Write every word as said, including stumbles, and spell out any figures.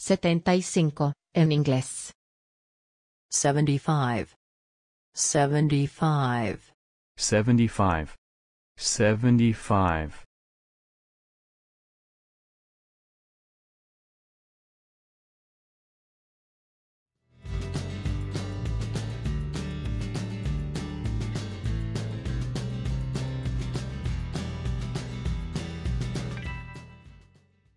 setenta y cinco, en inglés. seventy-five. seventy-five. seventy-five. seventy-five.